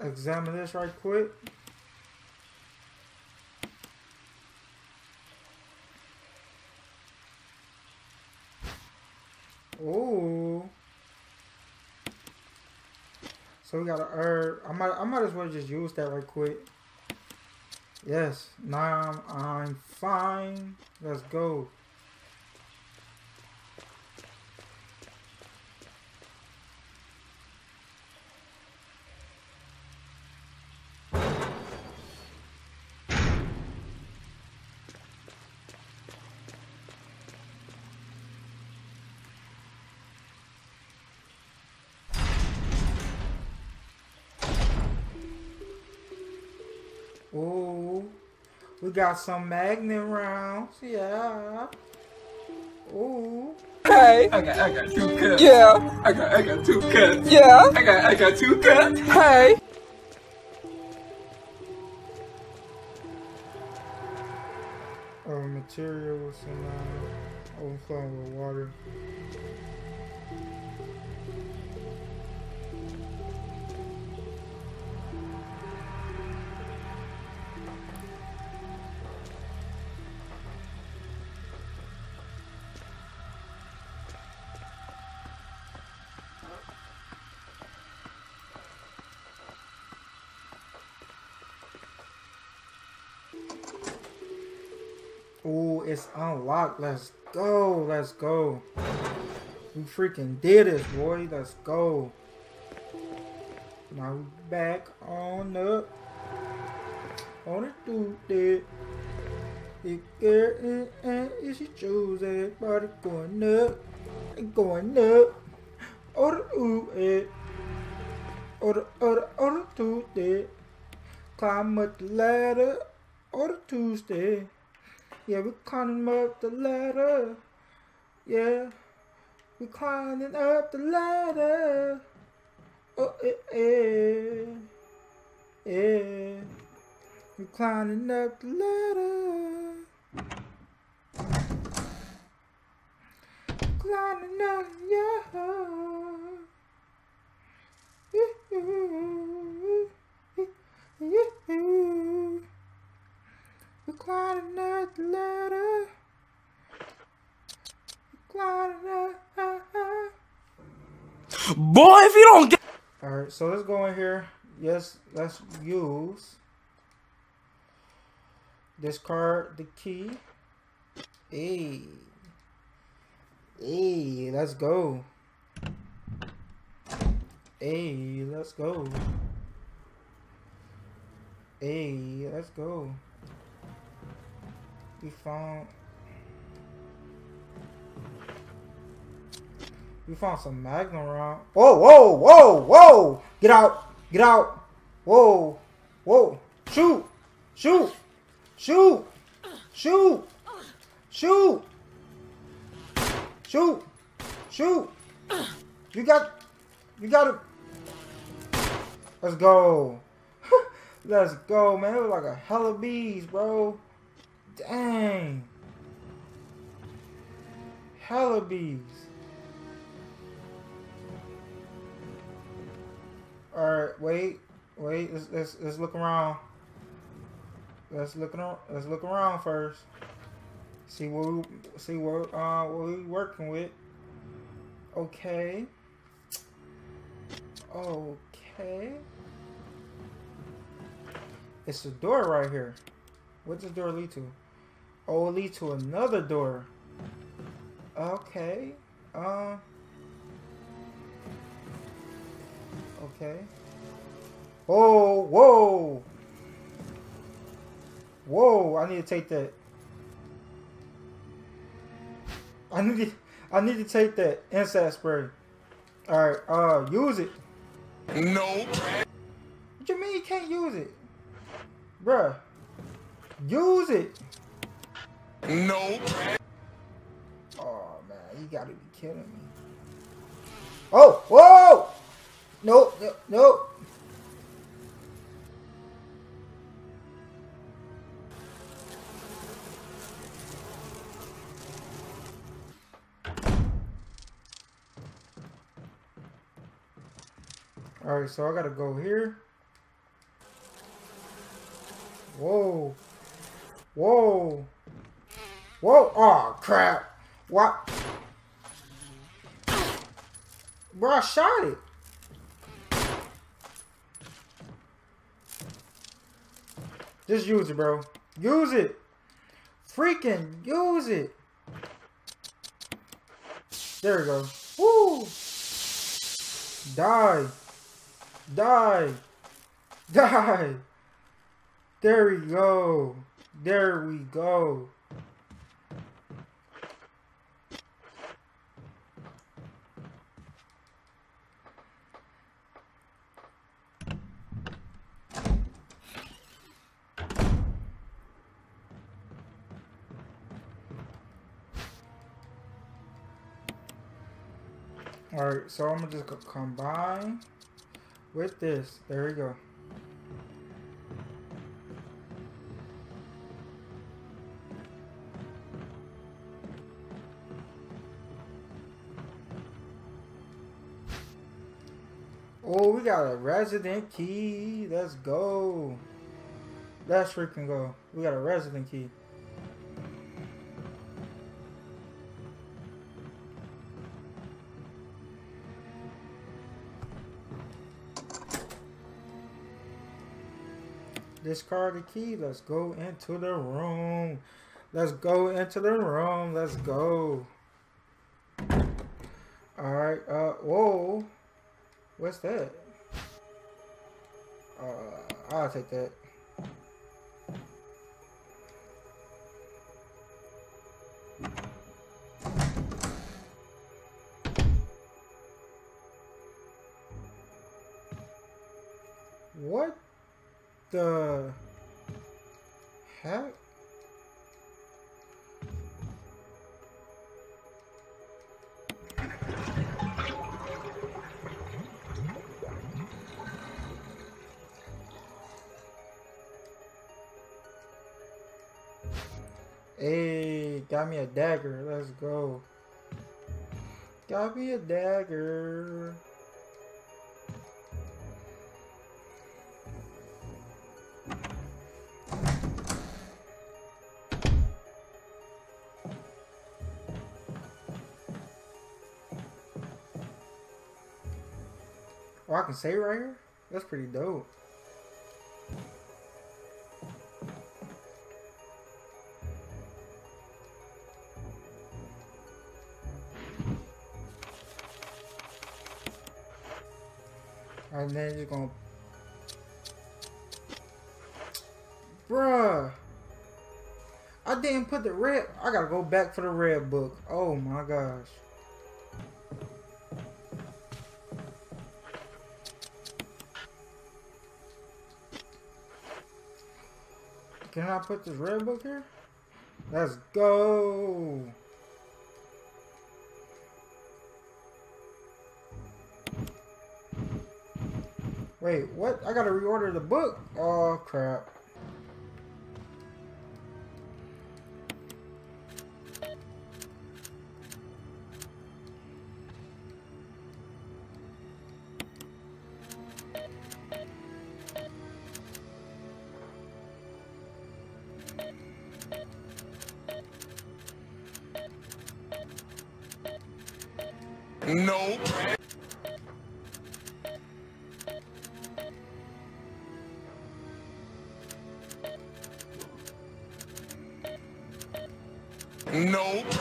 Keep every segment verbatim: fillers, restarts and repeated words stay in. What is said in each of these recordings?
examine this right quick. Ooh. So we got a herb. I might I might as well just use that right quick. Yes, now I'm, I'm fine. Let's go. Ooh, we got some Magnum rounds, yeah. Ooh. Hey. I got, I got two cups. Yeah. I got, I got two cups. Yeah. I got, I got two cups. Hey. Oh, materials and uh, overflowing with water. Ooh, it's unlocked. Let's go. Let's go. We freaking did it, boy. Let's go. Now we back on up. On the Tuesday. It girl and if she chose everybody going up. It going up. Or the ooh it. Or the or the or the Tuesday. Climb up the ladder. Or the Tuesday. Yeah, we climbing up the ladder. Yeah, we climbing up the ladder. Oh, eh, eh, eh. We climbing up the ladder. Climbing up, yeah. We climbing up the ladder. We climbing up. Boy, if you don't get. All right, so let's go in here. Yes, let's use. Discard the key. Hey, hey, let's go. Hey, let's go. Hey, let's go. We found We found some Magnum round. Whoa, whoa, whoa, whoa! Get out! Get out! Whoa! Whoa! Shoot! Shoot! Shoot! Shoot! Shoot! Shoot! Shoot! You got you gotta Let's go. Let's go, man. It was like a hella bees, bro. Dang. Hella bees. Alright, wait, wait, let's let's let's look around. Let's look around let's look around first. See what we see what uh what we working with. Okay. Okay. It's a door right here. What does the door lead to? Oh, it leads to another door. Okay. Um. Okay. Oh, whoa. Whoa, I need to take that. I need to, I need to take that insect spray. Alright, uh, use it. No. What you mean you can't use it? Bruh. Use it. No. Oh man, you gotta be kidding me. Oh, whoa! No, no, no. All right, so I gotta go here. Whoa. Whoa. Whoa. Oh, crap. What? Bro, I shot it. Just use it, bro. Use it. Freaking use it. There we go. Woo. Die. Die. Die. There we go. There we go. Alright, so I'm gonna just go combine with this. There we go. Oh, we got a resident key. Let's go. Let's freaking go. We got a resident key. Discard the key. Let's go into the room. Let's go into the room. Let's go. Alright. Uh, whoa. What's that? Uh, I'll take that. What? The heck? Hey, got me a dagger. Let's go. Got me a dagger. Oh, I can save right here? That's pretty dope. And then you're gonna... Bruh! I didn't put the red... I gotta go back for the red book. Oh my gosh. Can I put this red book here? Let's go. Wait, what? I gotta reorder the book? Oh, crap. Nope. Nope. Nope. Nope.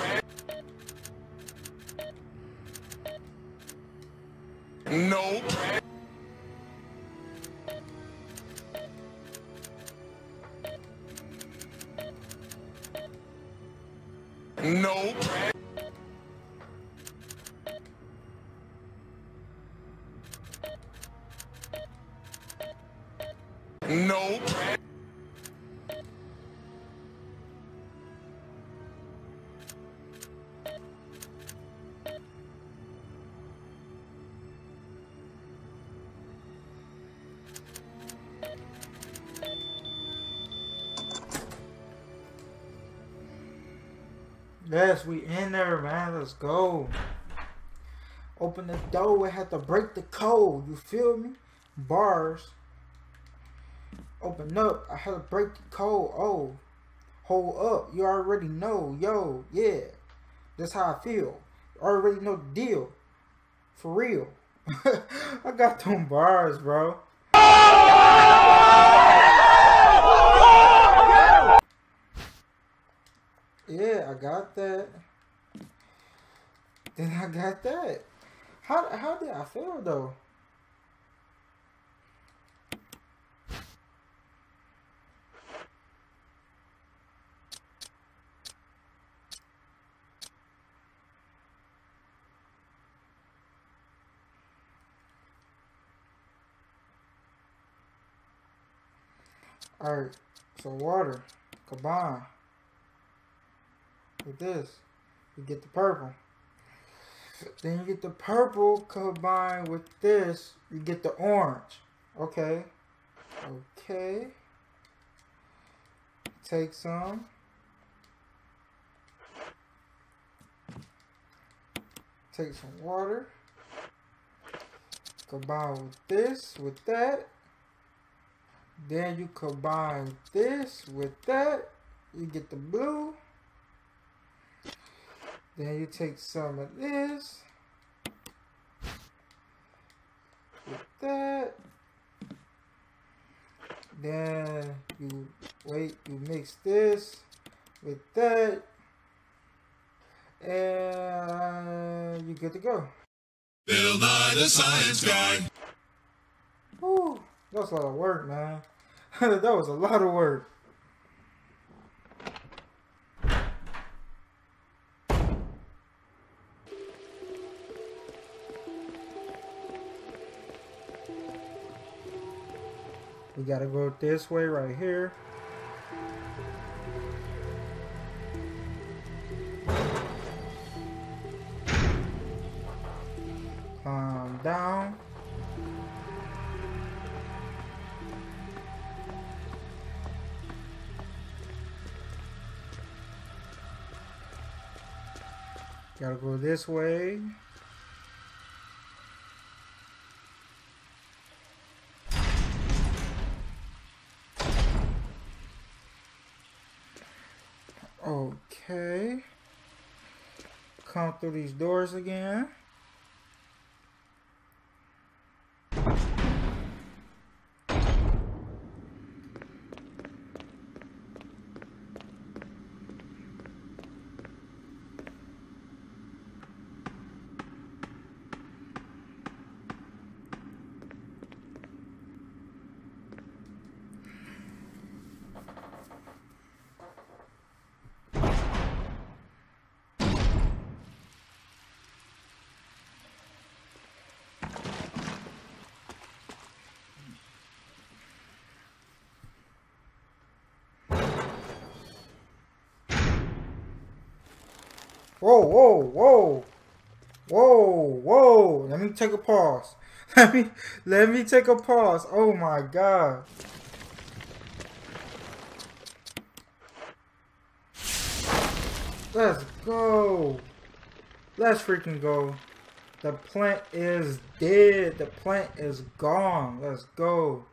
Nope. Yes, we in there, man. Let's go. Open the door. We have to break the code. You feel me? Bars. Open up. I had to break the code. Oh, hold up. You already know. Yo, yeah. That's how I feel. You already know the deal. For real. I got them bars, bro. Yeah, I got that. Then I got that. How how did I fail though? All right, so water, combine with this, you get the purple. Then you get the purple combined with this, you get the orange. Okay, okay. Take some. Take some water. Combine with this, with that. Then you combine this with that, you get the blue. Then you take some of this with that. Then you wait, you mix this with that, and you're good to go. Bill Nye the Science Guy. Woo, that was a lot of work, man. That was a lot of work. We gotta go this way right here. Climb down. Gotta go this way. Okay, come through these doors again. Whoa, whoa, whoa, whoa, whoa. Let me take a pause. Let me, let me take a pause. Oh my God. Let's go. Let's freaking go. The plant is dead. The plant is gone. Let's go.